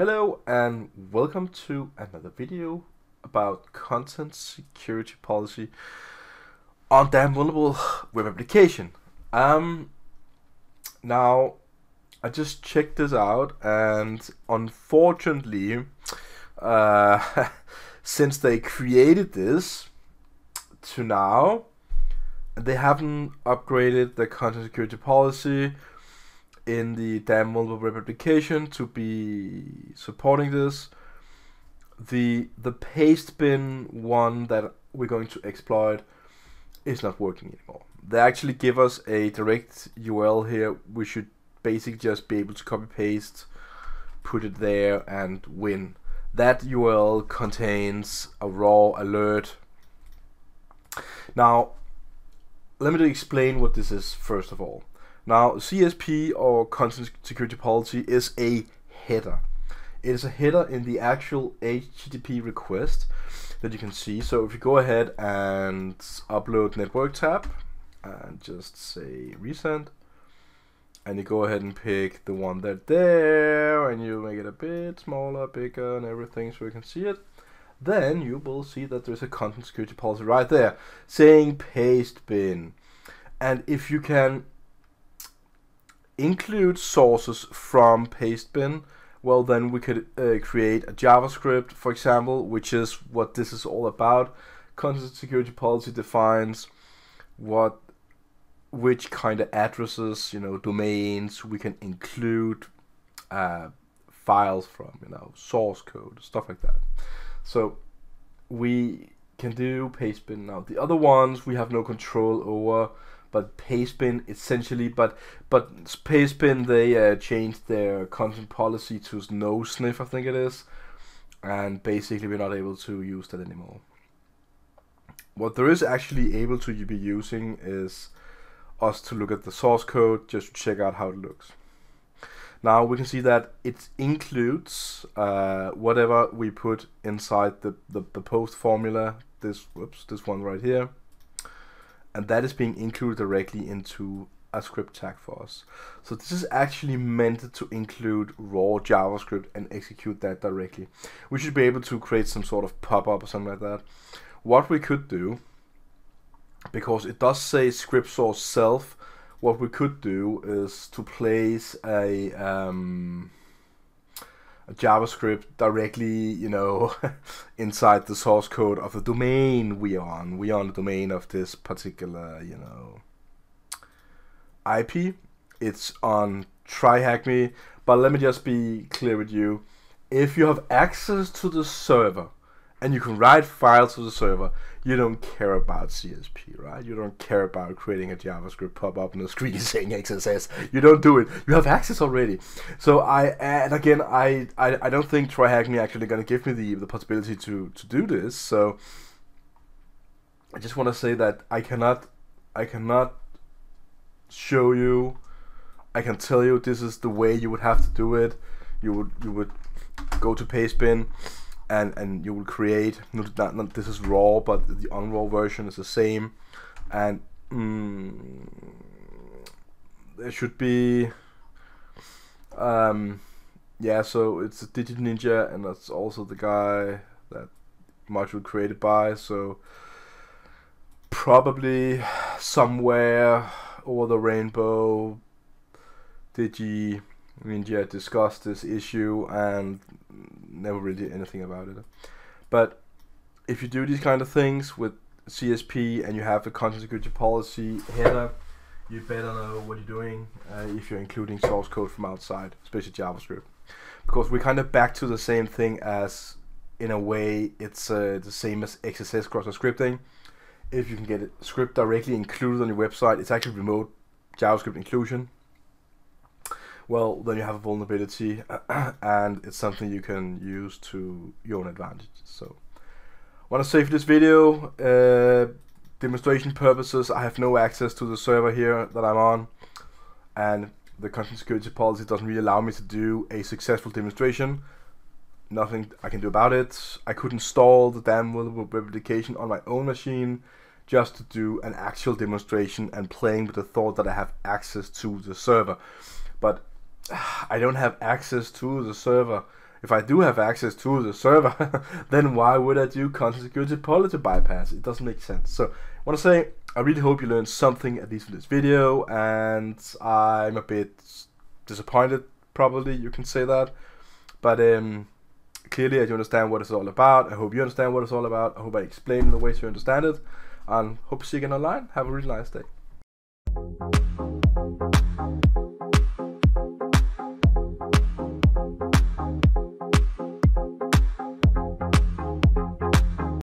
Hello and welcome to another video about content security policy on Damn Vulnerable Web Application. Now I just checked this out, and unfortunately since they created this to now, they haven't upgraded the content security policy in the Damn Vulnerable Web Application to be supporting this. The Pastebin one that we're going to exploit is not working anymore. They actually give us a direct URL here. We should basically just be able to copy paste, put it there, and win. That URL contains a raw alert. Now, let me explain what this is first of all. Now, CSP or Content Security Policy is a header. It is a header in the actual HTTP request that you can see. So if you go ahead and upload network tab and just say resend, and you go ahead and pick the one that's there, and you make it a bit smaller, bigger, and everything so you can see it, then you will see that there's a Content Security Policy right there saying Pastebin. And if you can include sources from Pastebin, well, then we could create a JavaScript, for example, which is what this is all about. Content security policy defines which kind of addresses, domains we can include files from, source code, stuff like that. So we can do Pastebin now. The other ones we have no control over. But Pastebin essentially, but Pastebin, they changed their content policy to no sniff, I think it is, and basically we're not able to use that anymore. What there is actually able to be using is us to look at the source code just to check out how it looks. Now we can see that it includes whatever we put inside the post formula. This one right here. And that is being included directly into a script tag for us. So this is actually meant to include raw JavaScript and execute that directly. We should be able to create some sort of pop-up or something like that. What we could do, because it does say script source self, what we could do is to place a JavaScript directly, inside the source code of the domain we are on. We are on the domain of this particular, IP. It's on TryHackMe. But let me just be clear with you. If you have access to the server and you can write files to the server, you don't care about CSP, right? You don't care about creating a JavaScript pop-up on the screen saying XSS. You don't do it. You have access already. So I don't think TryHackMe actually going to give me the possibility to do this. So I just want to say that I cannot show you. I can tell you this is the way you would have to do it. You would go to Pastebin. And you will create, not this is raw, but the unraw version is the same, and there should be, yeah, so it's DigiNinja, and that's also the guy that module created by, so probably somewhere over the rainbow DigiNinja discussed this issue and never really did anything about it. But if you do these kind of things with CSP and you have a content security policy header, you better know what you're doing if you're including source code from outside, especially JavaScript, because we're kind of back to the same thing as, in a way, it's the same as XSS cross-site scripting. If you can get a script directly included on your website, it's actually remote JavaScript inclusion. Well, then you have a vulnerability, and it's something you can use to your own advantage. So, I want to say for this video, demonstration purposes, I have no access to the server here that I'm on, and the content security policy doesn't really allow me to do a successful demonstration. Nothing I can do about it. I could install the Damn Vulnerable Web Application on my own machine just to do an actual demonstration and playing with the thought that I have access to the server. But I don't have access to the server. If I do have access to the server, then why would I do Content Security Policy bypass? It doesn't make sense. So I want to say, I really hope you learned something, at least in this video, and I'm a bit disappointed, probably, you can say that. But clearly, I do understand what it's all about. I hope you understand what it's all about. I hope I explained the way to understand it. And hope to see you again online. Have a really nice day.